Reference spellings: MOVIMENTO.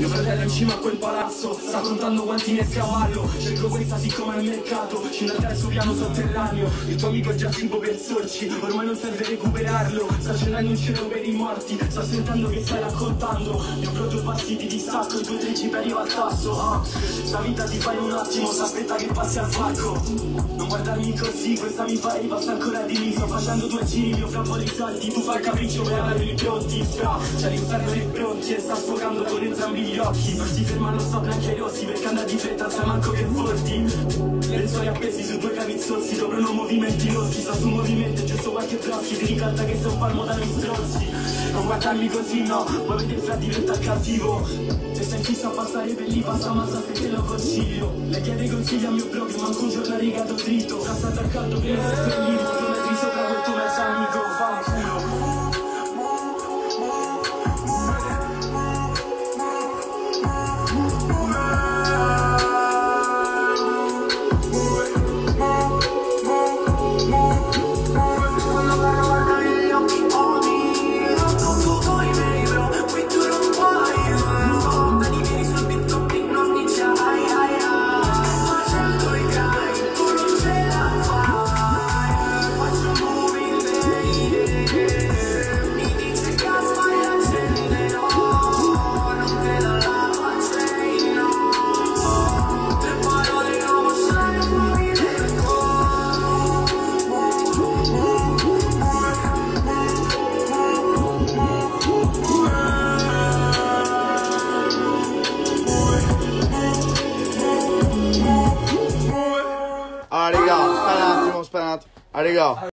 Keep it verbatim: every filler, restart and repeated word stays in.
Io fratello in cima a quel palazzo sta contando quanti ne scavallo. Cerco questa siccome è mercato, scendo al terzo piano sotterraneo. Il tuo amico è già finito per sorci, ormai non serve recuperarlo. Sta scendendo un cielo per i morti, sta sentendo che stai raccontando. Io provo passi di distacco, i tuoi tre ciperi al tasso. ah. La vita ti fa in un attimo, s'aspetta che passi al falco. Non guardarmi così, questa mi fa ripassa ancora di lì. Sto facendo due giri, io fra fuori salti, tu fai il capriccio per averli pronti. Fra, c'è l'inferno dei pronti e sta sfogando con entrambi gli occhi. Si fermano sopra anche gli ossi, perché andati di fretta sai manco che porti. Lenzuoli appesi su due capizzozzi, soprano movimenti rossi. Sta su un movimento e gesto qualche brossi, ti ricalda che sei un palmo da noi strozzi. Non guardarmi così, no, vuoi vedere fra diventa cattivo. Se sei fisso a passare per lì, passa mazza se te lo consiglio. Le chiede consigli a mio blog, manco un giorno rigato dritto. Sta stata al caldo che non sei sveglio, due metri sopra col tuo verso amico, fanculo. Arrigo, spera un attimo, spera un attimo, arrigo.